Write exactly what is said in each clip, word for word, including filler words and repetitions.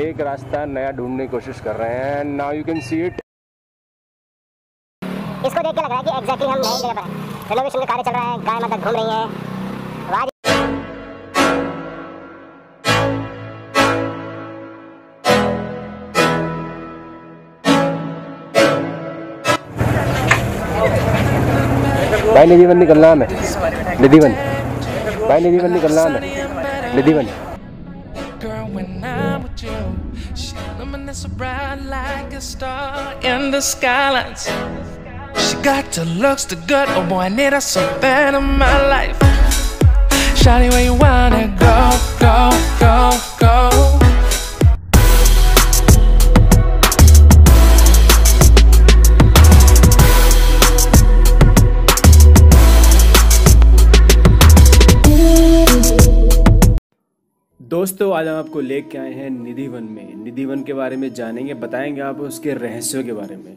एक रास्ता नया ढूंढने की कोशिश कर रहे हैं। Now you can see it. इसको देख के लग रहा है कि एग्जैक्टली हम नई जगह पर हैं। रिनोवेशन का कार्य चल रहा है, गाय माता घूम रही है। भाई निधिवन निकलना है, निधिवन भाई निधिवन निकलना है, निधिवन। दोस्तों आज हम आपको लेके आए हैं निधिवन में। निधिवन के बारे में जानेंगे, बताएंगे आप उसके रहस्यों के बारे में।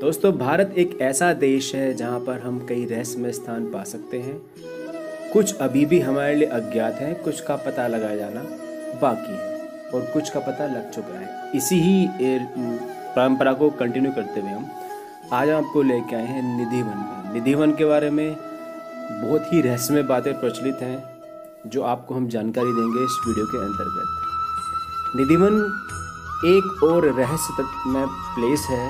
दोस्तों भारत एक ऐसा देश है जहां पर हम कई रहस्यमय स्थान पा सकते हैं। कुछ अभी भी हमारे लिए अज्ञात है, कुछ का पता लगाया जाना बाकी है और कुछ का पता लग चुका है। इसी ही परंपरा को कंटिन्यू करते हुए हम आज हम आपको लेके आए हैं निधिवन में। निधिवन के बारे में बहुत ही रहस्यमय बातें प्रचलित हैं जो आपको हम जानकारी देंगे इस वीडियो के अंतर्गत। निधिवन एक और रहस्यमय प्लेस है।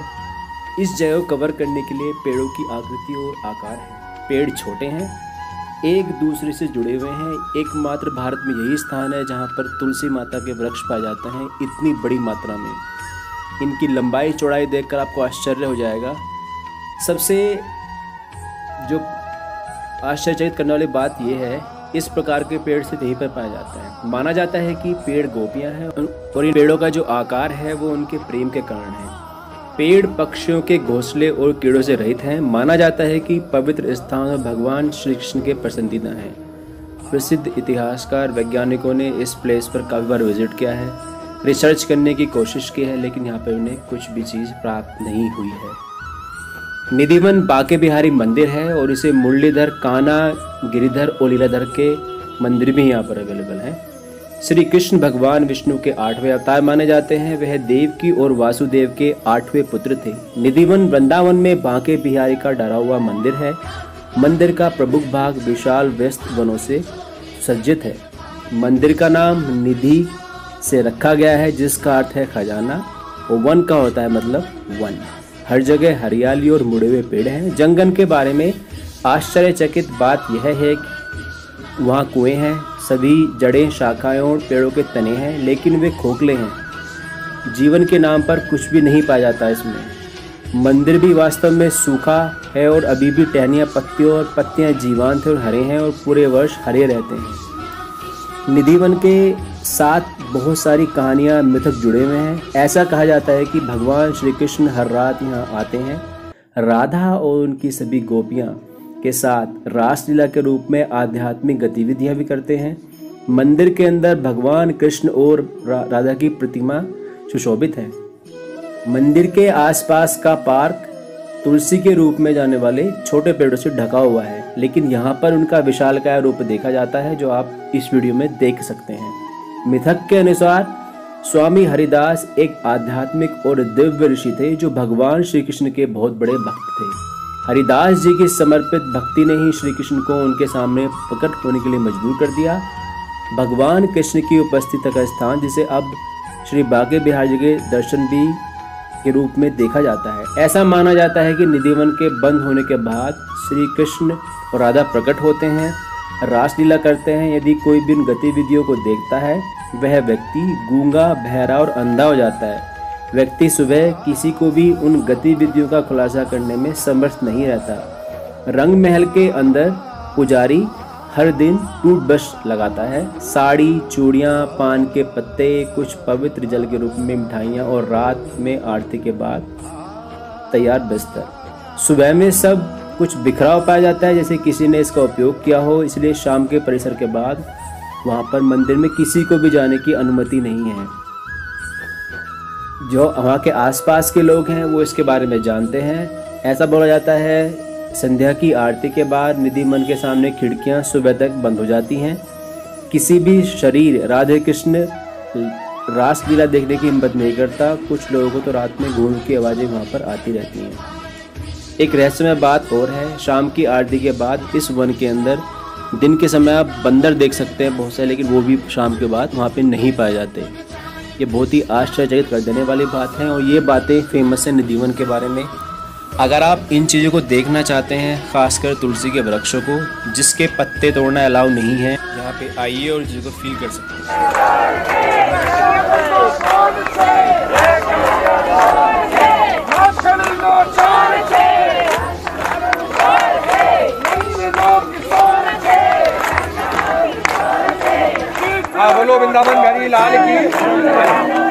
इस जगह को कवर करने के लिए पेड़ों की आकृति और आकार है। पेड़ छोटे हैं, एक दूसरे से जुड़े हुए हैं। एकमात्र भारत में यही स्थान है जहां पर तुलसी माता के वृक्ष पाए जाते हैं इतनी बड़ी मात्रा में। इनकी लंबाई चौड़ाई देखकर आपको आश्चर्य हो जाएगा। सबसे जो आश्चर्यचकित करने वाली बात यह है, इस प्रकार के पेड़ सिर्फ यहीं पर पाया जाता है। माना जाता है कि पेड़ गोपियां हैं और इन पेड़ों का जो आकार है वो उनके प्रेम के कारण है। पेड़ पक्षियों के घोंसले और कीड़ों से रहित हैं। माना जाता है कि पवित्र स्थान और भगवान श्री कृष्ण के पसंदीदा हैं। प्रसिद्ध इतिहासकार वैज्ञानिकों ने इस प्लेस पर काफ़ी बार विजिट किया है, रिसर्च करने की कोशिश की है, लेकिन यहाँ पर उन्हें कुछ भी चीज़ प्राप्त नहीं हुई है। निधिवन बांके बिहारी मंदिर है और इसे मुरलीधर, कान्हा, गिरिधर और लीलाधर के मंदिर भी यहाँ पर अवेलेबल हैं। श्री कृष्ण भगवान विष्णु के आठवें अवतार माने जाते हैं। वह देव की और वासुदेव के आठवें पुत्र थे। निधिवन वृंदावन में बांके बिहारी का डरा हुआ मंदिर है। मंदिर का प्रमुख भाग विशाल व्यस्त वनों से सज्जित है। मंदिर का नाम निधि से रखा गया है, जिसका अर्थ है खजाना और वन का होता है मतलब वन। हर जगह हरियाली और मुड़े हुए पेड़ हैं। जंगल के बारे में आश्चर्यचकित बात यह है कि वहाँ कुएं हैं, सभी जड़ें, शाखाएं और पेड़ों के तने हैं, लेकिन वे खोखले हैं। जीवन के नाम पर कुछ भी नहीं पाया जाता इसमें। मंदिर भी वास्तव में सूखा है और अभी भी टहनियाँ, पत्तियों और पत्तियाँ जीवंत और हरे हैं और पूरे वर्ष हरे रहते हैं। निधिवन के साथ बहुत सारी कहानियाँ, मिथक जुड़े हुए हैं। ऐसा कहा जाता है कि भगवान श्री कृष्ण हर रात यहाँ आते हैं। राधा और उनकी सभी गोपियाँ के साथ रासलीला के रूप में आध्यात्मिक गतिविधियाँ भी करते हैं। मंदिर के अंदर भगवान कृष्ण और राधा की प्रतिमा सुशोभित है। मंदिर के आसपास का पार्क तुलसी के रूप में जाने वाले छोटे पेड़ों से ढका हुआ है, लेकिन यहाँ पर उनका विशालकाय रूप देखा जाता है जो आप इस वीडियो में देख सकते हैं। मिथक के अनुसार स्वामी हरिदास एक आध्यात्मिक और दिव्य ऋषि थे जो भगवान श्री कृष्ण के बहुत बड़े भक्त थे। हरिदास जी की समर्पित भक्ति ने ही श्री कृष्ण को उनके सामने प्रकट होने के लिए मजबूर कर दिया। भगवान कृष्ण की उपस्थिति का स्थान जिसे अब श्री बांके बिहारी जी के दर्शन भी के रूप में देखा जाता है। ऐसा माना जाता है कि निधिवन के बंद होने के बाद श्री कृष्ण और राधा प्रकट होते हैं, रासलीला करते हैं। यदि कोई भी इन गतिविधियों को देखता है वह व्यक्ति गूंगा, बहरा और अंधा हो जाता है। व्यक्ति सुबह किसी को भी उन गतिविधियों का खुलासा करने में समर्थ नहीं रहता। रंग महल के अंदर पुजारी हर दिन टूथब्रश लगाता है। साड़ी, चूड़ियाँ, पान के पत्ते, कुछ पवित्र जल के रूप में मिठाइयाँ और रात में आरती के बाद तैयार बिस्तर। सुबह में सब कुछ बिखराव पाया जाता है जैसे किसी ने इसका उपयोग किया हो, इसलिए शाम के परिसर के बाद वहाँ पर मंदिर में किसी को भी जाने की अनुमति नहीं है। जो वहाँ के आसपास के लोग हैं वो इसके बारे में जानते हैं। ऐसा बोला जाता है संध्या की आरती के बाद निधिवन के सामने खिड़कियाँ सुबह तक बंद हो जाती हैं। किसी भी शरीर राधे कृष्ण रासलीला देखने की हिम्मत नहीं करता। कुछ लोगों को तो रात में घोड़ों की आवाज़ें वहाँ पर आती रहती हैं। एक रहस्यमय बात और है, शाम की आरती के बाद इस वन के अंदर दिन के समय आप बंदर देख सकते हैं बहुत सारे, लेकिन वो भी शाम के बाद वहाँ पे नहीं पाए जाते। ये बहुत ही आश्चर्यचकित कर देने वाली बात है और ये बातें फेमस हैं निधिवन के बारे में। अगर आप इन चीज़ों को देखना चाहते हैं, खासकर तुलसी के वृक्षों को जिसके पत्ते तोड़ना अलाउ नहीं है, यहाँ पे आइए और चीज़ों को फील कर सकते हैं। बोलो वृंदावन बिहारी लाल की।